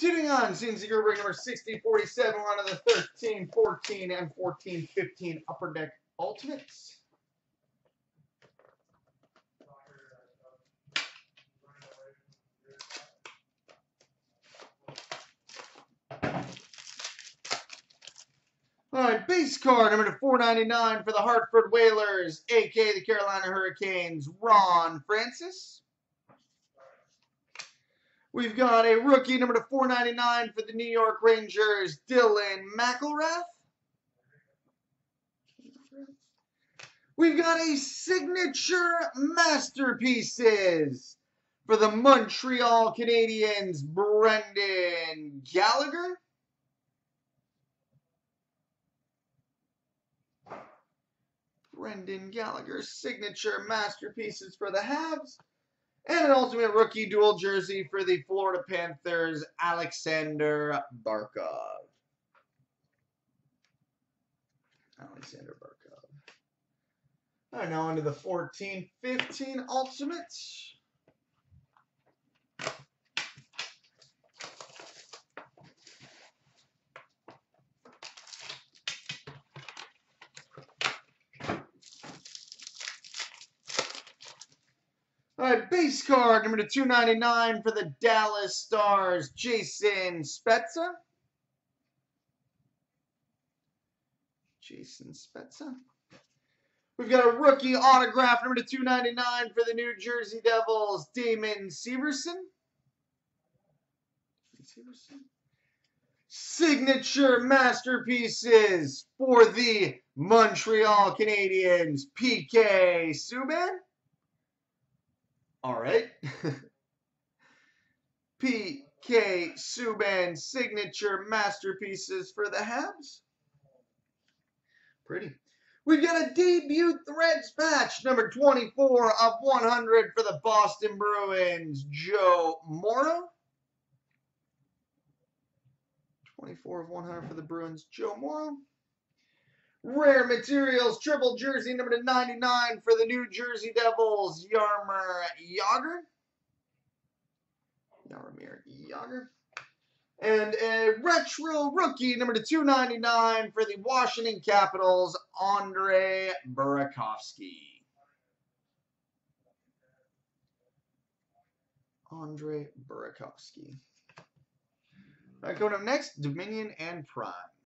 Continuing on, seeing Ziegler break number 6047, one of the 13, 14, and 14, 15 Upper Deck Ultimates. All right, base card number to 499 for the Hartford Whalers, a.k.a. the Carolina Hurricanes, Ron Francis. We've got a rookie number to 499 for the New York Rangers, Dylan McIlrath. We've got a signature masterpieces for the Montreal Canadiens, Brendan Gallagher. Brendan Gallagher's signature masterpieces for the Habs. And an ultimate rookie dual jersey for the Florida Panthers, Alexander Barkov. Alexander Barkov. All right, now into the 14-15 Ultimates. All right, base card number to 299 for the Dallas Stars, Jason Spezza. Jason Spezza. We've got a rookie autograph number to 299 for the New Jersey Devils, Damon Severson. Signature masterpieces for the Montreal Canadiens, P.K. Subban. All right. P.K. Subban signature masterpieces for the Habs. Pretty. We've got a debut threads patch, number 24 of 100 for the Boston Bruins, Joe Morrow. 24 of 100 for the Bruins, Joe Morrow. Rare materials, triple jersey, number to 99 for the New Jersey Devils, Yarmir Yager. Yarmir Yager. And a retro rookie, number to 299 for the Washington Capitals, Andrei Burakovsky. Andrei Burakovsky. All right, coming up next, Dominion and Prime.